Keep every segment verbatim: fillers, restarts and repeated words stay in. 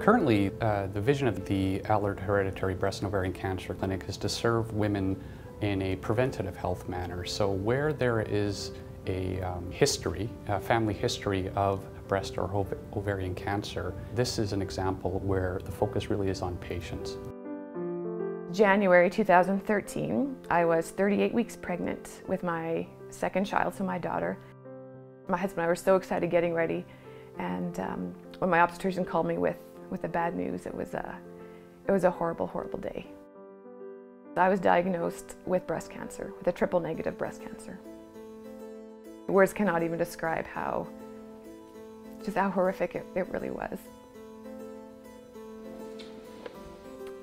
Currently, uh, the vision of the Allard Hereditary Breast and Ovarian Cancer Clinic is to serve women in a preventative health manner. So where there is a um, history, a family history of breast or ov ovarian cancer, this is an example where the focus really is on patients. January two thousand thirteen, I was thirty-eight weeks pregnant with my second child, so my daughter. My husband and I were so excited getting ready, and um, when my obstetrician called me with, with the bad news, it was, a, it was a horrible, horrible day. I was diagnosed with breast cancer, with a triple negative breast cancer. Words cannot even describe how, just how horrific it, it really was.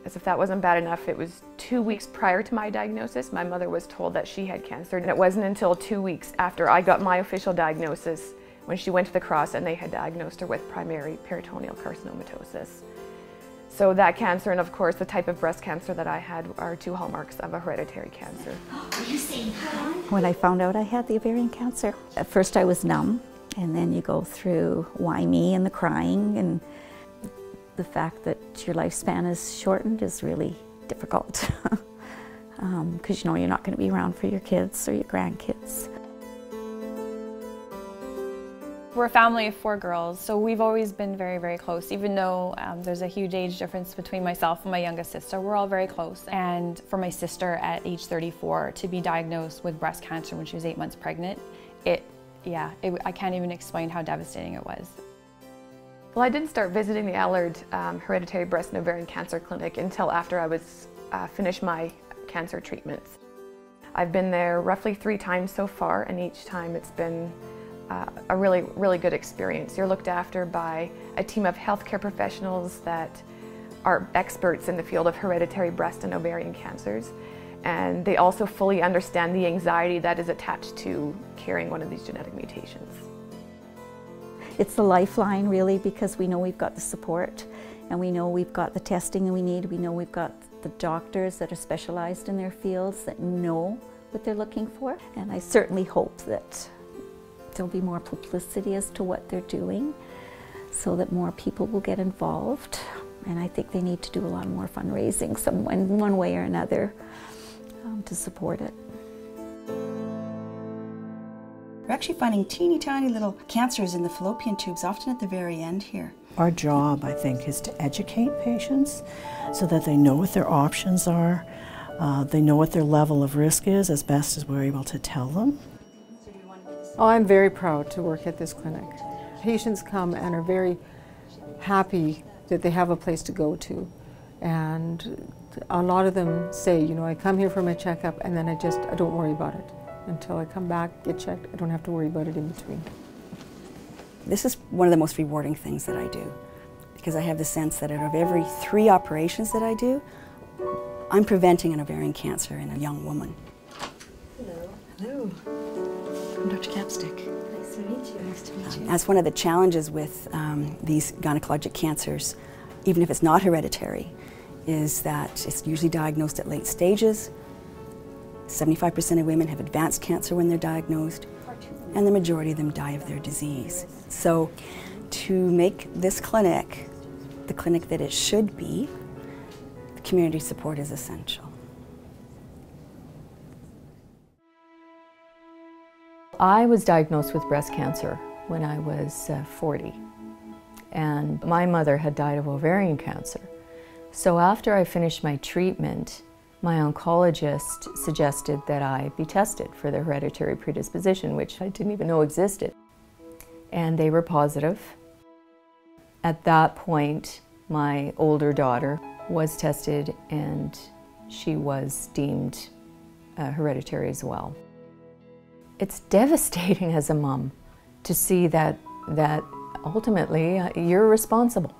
As if that wasn't bad enough, it was two weeks prior to my diagnosis, my mother was told that she had cancer, and it wasn't until two weeks after I got my official diagnosis when she went to the Cross and they had diagnosed her with primary peritoneal carcinomatosis. So that cancer, and of course the type of breast cancer that I had, are two hallmarks of a hereditary cancer. Are you saying hi? When I found out I had the ovarian cancer, at first I was numb, and then you go through why me and the crying, and the fact that your lifespan is shortened is really difficult. Because um, you know you're not going to be around for your kids or your grandkids. We're a family of four girls, so we've always been very, very close. Even though um, there's a huge age difference between myself and my youngest sister, we're all very close. And for my sister at age thirty-four to be diagnosed with breast cancer when she was eight months pregnant, it, yeah, it, I can't even explain how devastating it was. Well, I didn't start visiting the Allard um, Hereditary Breast and Ovarian Cancer Clinic until after I was uh, finished my cancer treatments. I've been there roughly three times so far, and each time it's been Uh, a really, really good experience. You're looked after by a team of healthcare professionals that are experts in the field of hereditary breast and ovarian cancers, and they also fully understand the anxiety that is attached to carrying one of these genetic mutations. It's the lifeline, really, because we know we've got the support, and we know we've got the testing that we need. We know we've got the doctors that are specialized in their fields that know what they're looking for, and I certainly hope that there'll be more publicity as to what they're doing so that more people will get involved. And I think they need to do a lot more fundraising some one way or another um, to support it. We're actually finding teeny tiny little cancers in the fallopian tubes, often at the very end here. Our job, I think, is to educate patients so that they know what their options are, uh, they know what their level of risk is as best as we're able to tell them. Oh, I'm very proud to work at this clinic. Patients come and are very happy that they have a place to go to. And a lot of them say, you know, I come here for my checkup and then I just, I don't worry about it. Until I come back, get checked, I don't have to worry about it in between. This is one of the most rewarding things that I do, because I have the sense that out of every three operations that I do, I'm preventing an ovarian cancer in a young woman. Hello. Hello. I'm Doctor Capstick. Nice to meet you. Nice to meet you. Um, that's one of the challenges with um, these gynecologic cancers, even if it's not hereditary, is that it's usually diagnosed at late stages. seventy-five percent of women have advanced cancer when they're diagnosed, and the majority of them die of their disease. So to make this clinic the clinic that it should be, community support is essential. I was diagnosed with breast cancer when I was uh, forty, and my mother had died of ovarian cancer. So after I finished my treatment, my oncologist suggested that I be tested for the hereditary predisposition, which I didn't even know existed. And they were positive. At that point, my older daughter was tested, and she was deemed uh, hereditary as well. It's devastating as a mom to see that, that ultimately uh, you're responsible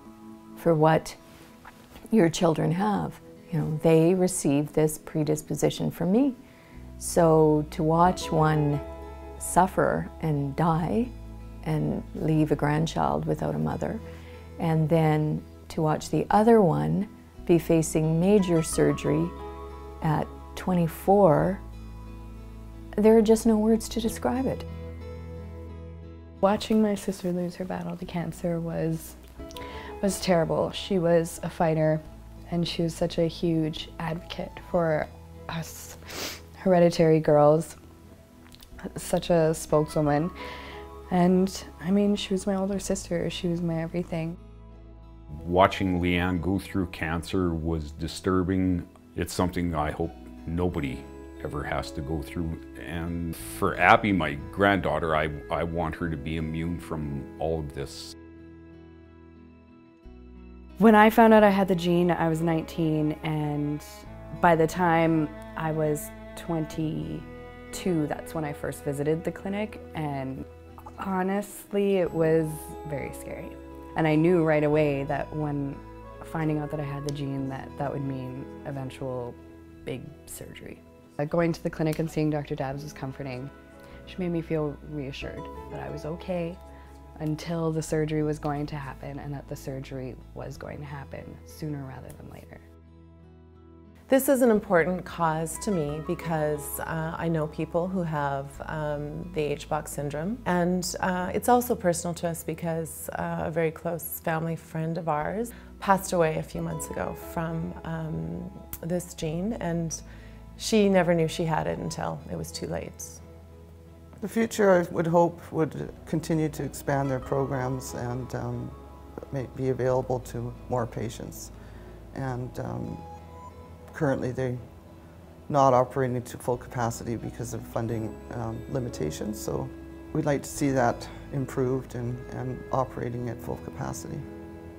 for what your children have. You know, they received this predisposition from me. So to watch one suffer and die and leave a grandchild without a mother, and then to watch the other one be facing major surgery at twenty-four, there are just no words to describe it. Watching my sister lose her battle to cancer was was terrible. She was a fighter, and she was such a huge advocate for us hereditary girls, such a spokeswoman. And I mean, she was my older sister, she was my everything. Watching Leanne go through cancer was disturbing. It's something I hope nobody ever has to go through. And for Abby, my granddaughter, I, I want her to be immune from all of this. When I found out I had the gene, I was nineteen, and by the time I was twenty-two, that's when I first visited the clinic, and honestly, it was very scary. And I knew right away that when finding out that I had the gene, that that would mean eventual big surgery. Like, going to the clinic and seeing Doctor Dabbs was comforting. She made me feel reassured that I was okay until the surgery was going to happen, and that the surgery was going to happen sooner rather than later. This is an important cause to me because uh, I know people who have um, the H B O C syndrome, and uh, it's also personal to us because uh, a very close family friend of ours passed away a few months ago from um, this gene, and she never knew she had it until it was too late. The future, I would hope, would continue to expand their programs and um, may be available to more patients. And um, currently they're not operating to full capacity because of funding um, limitations, so we'd like to see that improved and, and operating at full capacity.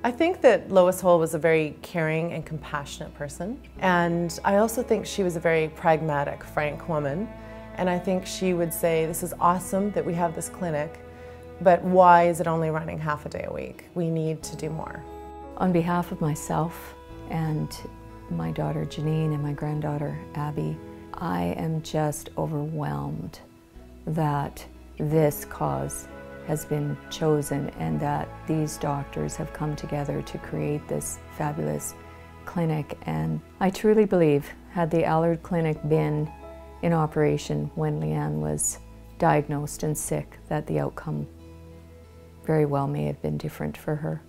I think that Lois Hole was a very caring and compassionate person, and I also think she was a very pragmatic, frank woman, and I think she would say, this is awesome that we have this clinic, but why is it only running half a day a week? We need to do more. On behalf of myself and my daughter Janine and my granddaughter Abby, I am just overwhelmed that this cause has been chosen and that these doctors have come together to create this fabulous clinic. And I truly believe, had the Allard Clinic been in operation when Leanne was diagnosed and sick, that the outcome very well may have been different for her.